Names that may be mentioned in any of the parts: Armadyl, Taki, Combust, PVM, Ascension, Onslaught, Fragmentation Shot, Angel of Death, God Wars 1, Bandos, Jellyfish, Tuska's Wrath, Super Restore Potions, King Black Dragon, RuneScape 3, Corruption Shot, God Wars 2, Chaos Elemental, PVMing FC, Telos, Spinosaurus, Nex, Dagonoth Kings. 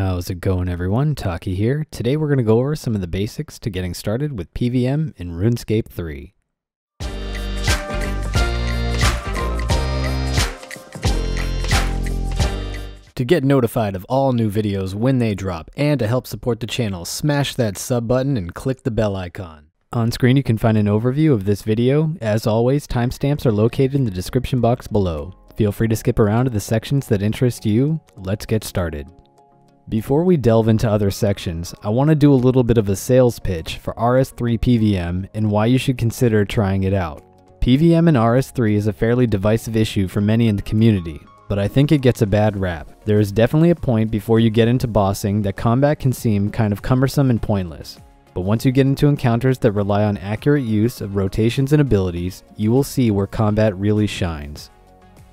How's it going, everyone? Taki here. Today we're going to go over some of the basics to getting started with PVM in RuneScape 3. To get notified of all new videos when they drop and to help support the channel, smash that sub button and click the bell icon. On screen you can find an overview of this video. As always, timestamps are located in the description box below. Feel free to skip around to the sections that interest you. Let's get started. Before we delve into other sections, I want to do a little bit of a sales pitch for RS3 PVM and why you should consider trying it out. PVM in RS3 is a fairly divisive issue for many in the community, but I think it gets a bad rap. There is definitely a point before you get into bossing that combat can seem kind of cumbersome and pointless. But once you get into encounters that rely on accurate use of rotations and abilities, you will see where combat really shines.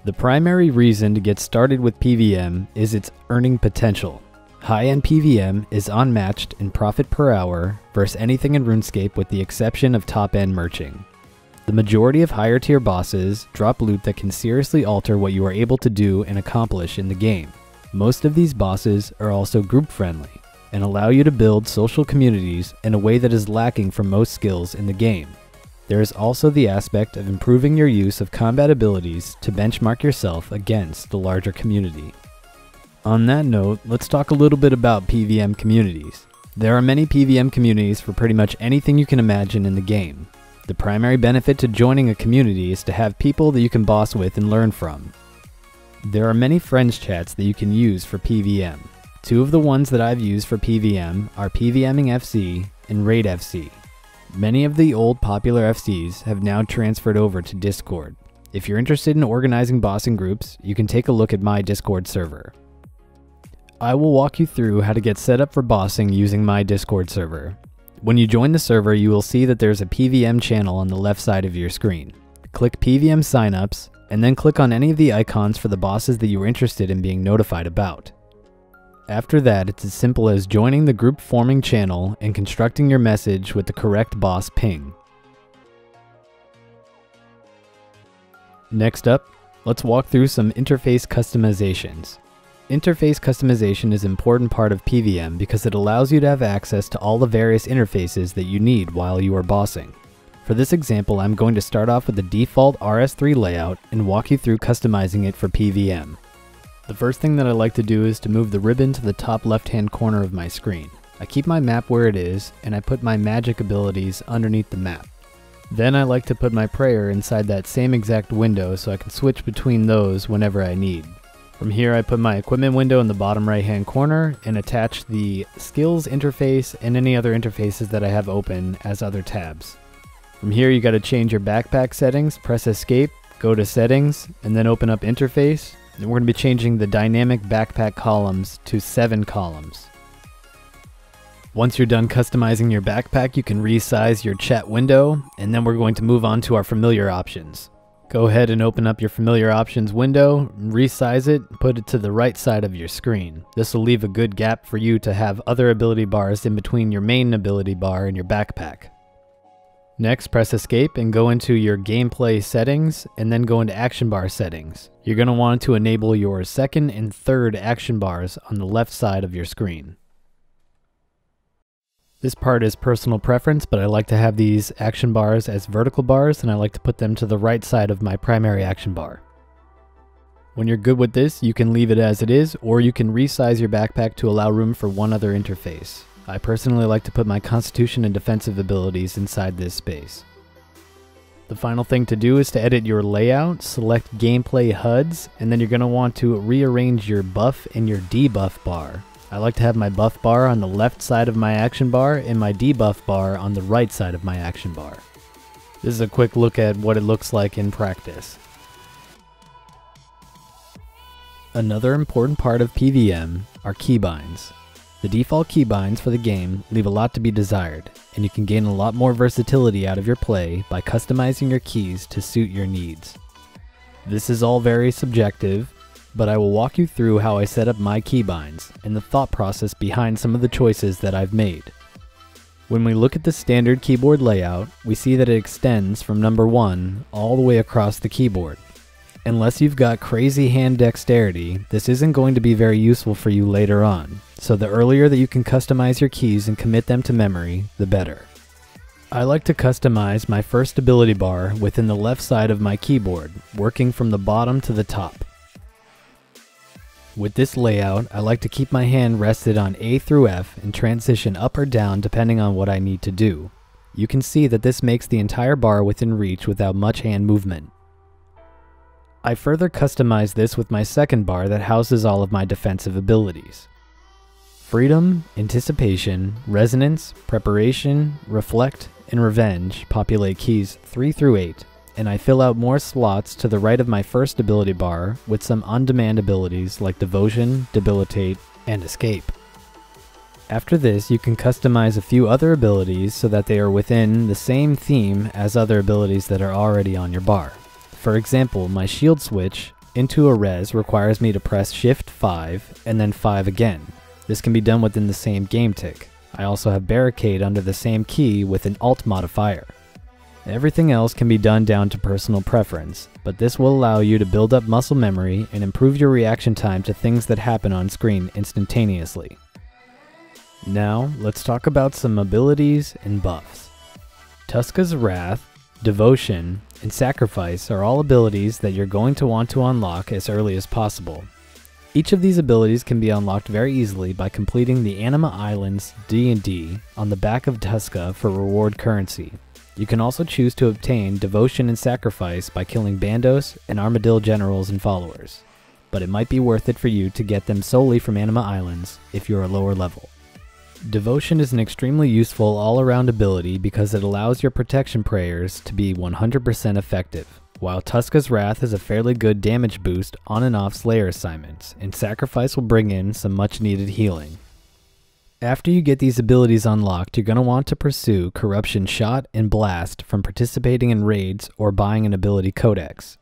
The primary reason to get started with PVM is its earning potential. High-end PVM is unmatched in profit per hour versus anything in RuneScape with the exception of top-end merching. The majority of higher-tier bosses drop loot that can seriously alter what you are able to do and accomplish in the game. Most of these bosses are also group-friendly and allow you to build social communities in a way that is lacking from most skills in the game. There is also the aspect of improving your use of combat abilities to benchmark yourself against the larger community. On that note, let's talk a little bit about PVM communities. There are many PVM communities for pretty much anything you can imagine in the game. The primary benefit to joining a community is to have people that you can boss with and learn from. There are many friends chats that you can use for PVM. Two of the ones that I've used for PVM are PVMing FC and Raid FC. Many of the old popular FCs have now transferred over to Discord. If you're interested in organizing bossing groups, you can take a look at my Discord server. I will walk you through how to get set up for bossing using my Discord server. When you join the server, you will see that there's a PVM channel on the left side of your screen. Click PVM signups, and then click on any of the icons for the bosses that you are interested in being notified about. After that, it's as simple as joining the group forming channel and constructing your message with the correct boss ping. Next up, let's walk through some interface customizations. Interface customization is an important part of PVM because it allows you to have access to all the various interfaces that you need while you are bossing. For this example, I'm going to start off with the default RS3 layout and walk you through customizing it for PVM. The first thing that I like to do is to move the ribbon to the top left-hand corner of my screen. I keep my map where it is, and I put my magic abilities underneath the map. Then I like to put my prayer inside that same exact window so I can switch between those whenever I need. From here I put my equipment window in the bottom right-hand corner and attach the skills interface and any other interfaces that I have open as other tabs. From here you got to change your backpack settings, press escape, go to settings, and then open up interface. And we're going to be changing the dynamic backpack columns to 7 columns. Once you're done customizing your backpack, you can resize your chat window, and then we're going to move on to our familiar options. Go ahead and open up your familiar options window, resize it, put it to the right side of your screen. This will leave a good gap for you to have other ability bars in between your main ability bar and your backpack. Next, press escape and go into your gameplay settings and then go into action bar settings. You're going to want to enable your second and third action bars on the left side of your screen. This part is personal preference, but I like to have these action bars as vertical bars and I like to put them to the right side of my primary action bar. When you're good with this, you can leave it as it is or you can resize your backpack to allow room for one other interface. I personally like to put my constitution and defensive abilities inside this space. The final thing to do is to edit your layout, select gameplay HUDs, and then you're going to want to rearrange your buff and your debuff bar. I like to have my buff bar on the left side of my action bar and my debuff bar on the right side of my action bar. This is a quick look at what it looks like in practice. Another important part of PVM are keybinds. The default keybinds for the game leave a lot to be desired, and you can gain a lot more versatility out of your play by customizing your keys to suit your needs. This is all very subjective, but I will walk you through how I set up my keybinds and the thought process behind some of the choices that I've made. When we look at the standard keyboard layout, we see that it extends from number 1 all the way across the keyboard. Unless you've got crazy hand dexterity, this isn't going to be very useful for you later on. So the earlier that you can customize your keys and commit them to memory, the better. I like to customize my first ability bar within the left side of my keyboard, working from the bottom to the top. With this layout, I like to keep my hand rested on A through F and transition up or down depending on what I need to do. You can see that this makes the entire bar within reach without much hand movement. I further customize this with my second bar that houses all of my defensive abilities. Freedom, Anticipation, Resonance, Preparation, Reflect, and Revenge populate keys 3 through 8, and I fill out more slots to the right of my first ability bar with some on-demand abilities like Devotion, Debilitate, and Escape. After this, you can customize a few other abilities so that they are within the same theme as other abilities that are already on your bar. For example, my shield switch into a res requires me to press Shift 5 and then 5 again. This can be done within the same game tick. I also have Barricade under the same key with an Alt modifier. Everything else can be done down to personal preference, but this will allow you to build up muscle memory and improve your reaction time to things that happen on screen instantaneously. Now, let's talk about some abilities and buffs. Tuska's Wrath, Devotion, and Sacrifice are all abilities that you're going to want to unlock as early as possible. Each of these abilities can be unlocked very easily by completing the Anima Islands D&D on the back of Tuska for reward currency. You can also choose to obtain Devotion and Sacrifice by killing Bandos and Armadyl generals and followers, but it might be worth it for you to get them solely from Anima Islands if you're a lower level. Devotion is an extremely useful all-around ability because it allows your protection prayers to be 100% effective, while Tuska's Wrath is a fairly good damage boost on and off Slayer assignments, and Sacrifice will bring in some much needed healing. After you get these abilities unlocked, you're going to want to pursue Corruption Shot and Blast from participating in raids or buying an ability codex.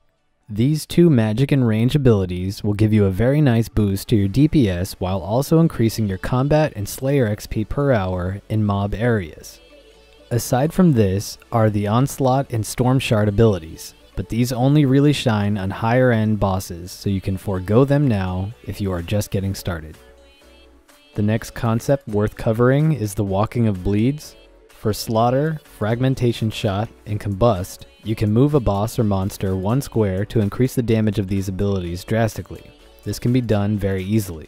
These two magic and range abilities will give you a very nice boost to your DPS while also increasing your combat and Slayer XP per hour in mob areas. Aside from this are the Onslaught and Storm Shard abilities, but these only really shine on higher end bosses, so you can forego them now if you are just getting started. The next concept worth covering is the walking of bleeds. For Slaughter, Fragmentation Shot, and Combust, you can move a boss or monster one square to increase the damage of these abilities drastically. This can be done very easily.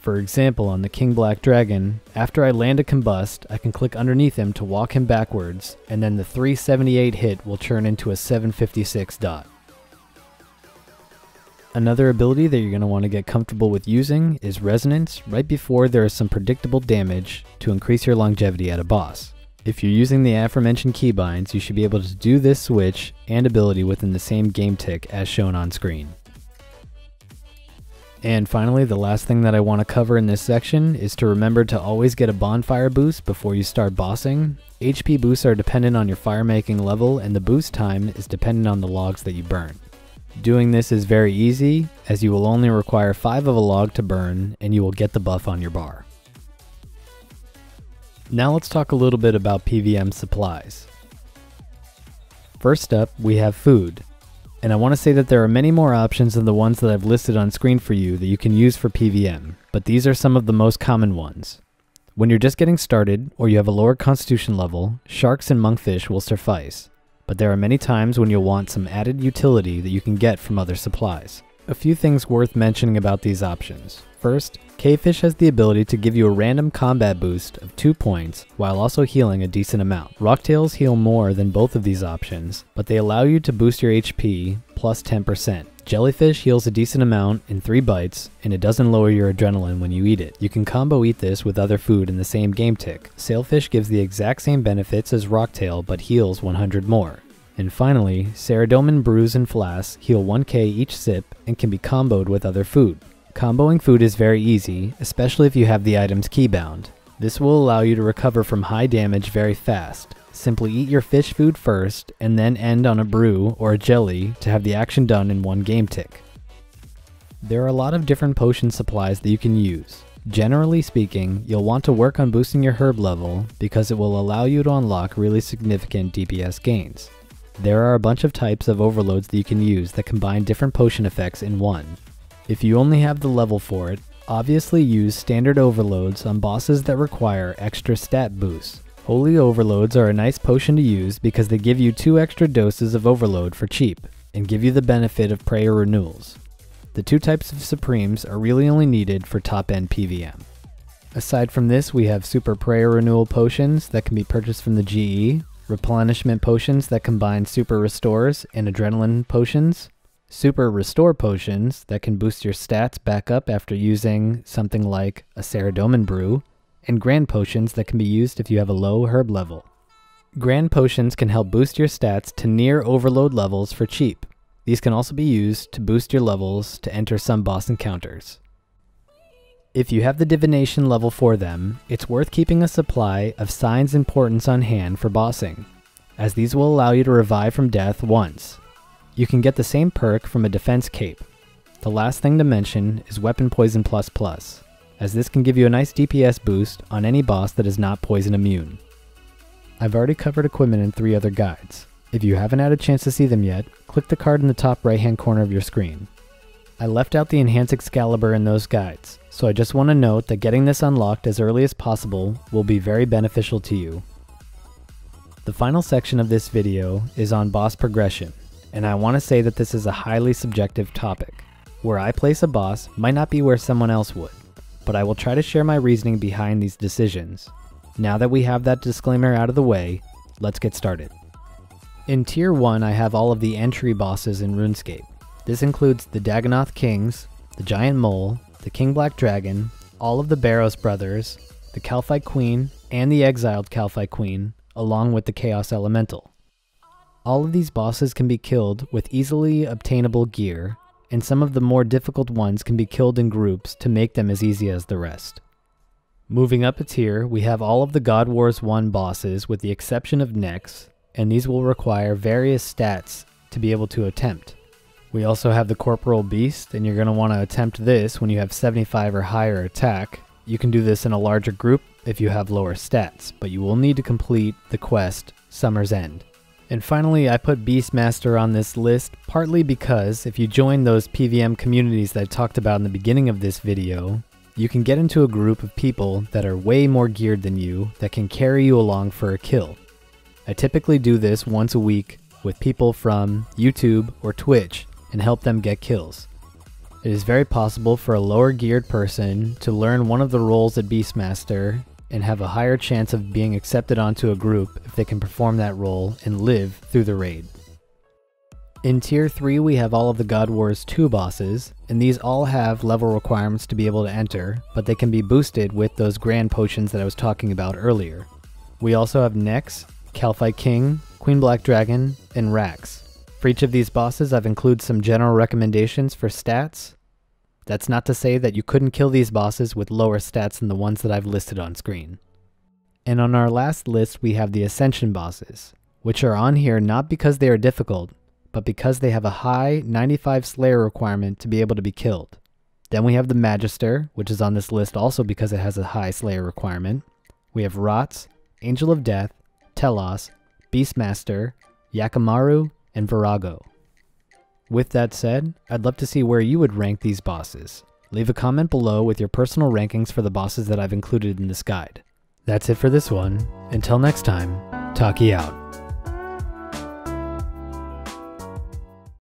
For example, on the King Black Dragon, after I land a Combust, I can click underneath him to walk him backwards, and then the 378 hit will turn into a 756 dot. Another ability that you're going to want to get comfortable with using is Resonance right before there is some predictable damage to increase your longevity at a boss. If you're using the aforementioned keybinds, you should be able to do this switch and ability within the same game tick as shown on screen. And finally, the last thing that I want to cover in this section is to remember to always get a bonfire boost before you start bossing. HP boosts are dependent on your firemaking level, and the boost time is dependent on the logs that you burn. Doing this is very easy, as you will only require 5 of a log to burn, and you will get the buff on your bar. Now let's talk a little bit about PVM supplies. First up, we have food. And I want to say that there are many more options than the ones that I've listed on screen for you that you can use for PVM, but these are some of the most common ones. When you're just getting started, or you have a lower constitution level, sharks and monkfish will suffice, but there are many times when you'll want some added utility that you can get from other supplies. A few things worth mentioning about these options. First, K-Fish has the ability to give you a random combat boost of 2 points while also healing a decent amount. Rocktails heal more than both of these options, but they allow you to boost your HP plus 10%. Jellyfish heals a decent amount in 3 bites, and it doesn't lower your adrenaline when you eat it. You can combo eat this with other food in the same game tick. Sailfish gives the exact same benefits as Rocktail but heals 100 more. And finally, Saradomin Brews and Flasks heal 1k each sip and can be comboed with other food. Comboing food is very easy, especially if you have the item's keybound. This will allow you to recover from high damage very fast. Simply eat your fish food first, and then end on a brew or a jelly to have the action done in one game tick. There are a lot of different potion supplies that you can use. Generally speaking, you'll want to work on boosting your herb level because it will allow you to unlock really significant DPS gains. There are a bunch of types of overloads that you can use that combine different potion effects in one. If you only have the level for it, Obviously use standard overloads on bosses that require extra stat boosts. Holy Overloads are a nice potion to use because they give you 2 extra doses of overload for cheap, and give you the benefit of prayer renewals. The 2 types of supremes are really only needed for top end PVM. Aside from this, we have Super Prayer Renewal potions that can be purchased from the GE, Replenishment potions that combine Super Restores and Adrenaline potions, Super Restore potions that can boost your stats back up after using something like a Saradomin Brew, and Grand Potions that can be used if you have a low herb level. Grand Potions can help boost your stats to near overload levels for cheap. These can also be used to boost your levels to enter some boss encounters. If you have the Divination level for them, it's worth keeping a supply of Signs of Importance on hand for bossing, as these will allow you to revive from death once. You can get the same perk from a defense cape. The last thing to mention is Weapon Poison++, as this can give you a nice DPS boost on any boss that is not poison immune. I've already covered equipment in 3 other guides. If you haven't had a chance to see them yet, click the card in the top right hand corner of your screen. I left out the Enhance Excalibur in those guides, so I just want to note that getting this unlocked as early as possible will be very beneficial to you. The final section of this video is on boss progression. And I want to say that this is a highly subjective topic. Where I place a boss might not be where someone else would, but I will try to share my reasoning behind these decisions. Now that we have that disclaimer out of the way, let's get started. In Tier 1 I have all of the entry bosses in RuneScape. This includes the Dagonoth Kings, the Giant Mole, the King Black Dragon, all of the Barros Brothers, the Calphite Queen, and the Exiled Calphite Queen, along with the Chaos Elemental. All of these bosses can be killed with easily obtainable gear, and some of the more difficult ones can be killed in groups to make them as easy as the rest. Moving up a tier, we have all of the God Wars 1 bosses with the exception of Nex, and these will require various stats to be able to attempt. We also have the Corporal Beast, and you're going to want to attempt this when you have 75 or higher attack. You can do this in a larger group if you have lower stats, but you will need to complete the quest Summer's End. And finally, I put Beastmaster on this list partly because if you join those PVM communities that I talked about in the beginning of this video, you can get into a group of people that are way more geared than you that can carry you along for a kill. I typically do this once a week with people from YouTube or Twitch and help them get kills. It is very possible for a lower geared person to learn one of the roles at Beastmaster and have a higher chance of being accepted onto a group if they can perform that role and live through the raid. In Tier 3 we have all of the God Wars 2 bosses, and these all have level requirements to be able to enter, but they can be boosted with those Grand Potions that I was talking about earlier. We also have Nex, Calphite King, Queen Black Dragon, and Rax. For each of these bosses I've included some general recommendations for stats. That's not to say that you couldn't kill these bosses with lower stats than the ones that I've listed on screen. And on our last list we have the Ascension bosses, which are on here not because they are difficult, but because they have a high 95 Slayer requirement to be able to be killed. Then we have the Magister, which is on this list also because it has a high Slayer requirement. We have Rotz, Angel of Death, Telos, Beastmaster, Yakimaru, and Virago. With that said, I'd love to see where you would rank these bosses. Leave a comment below with your personal rankings for the bosses that I've included in this guide. That's it for this one. Until next time, Taki out.